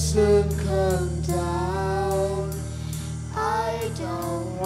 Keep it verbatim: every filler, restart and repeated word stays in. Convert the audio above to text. should come down. I don't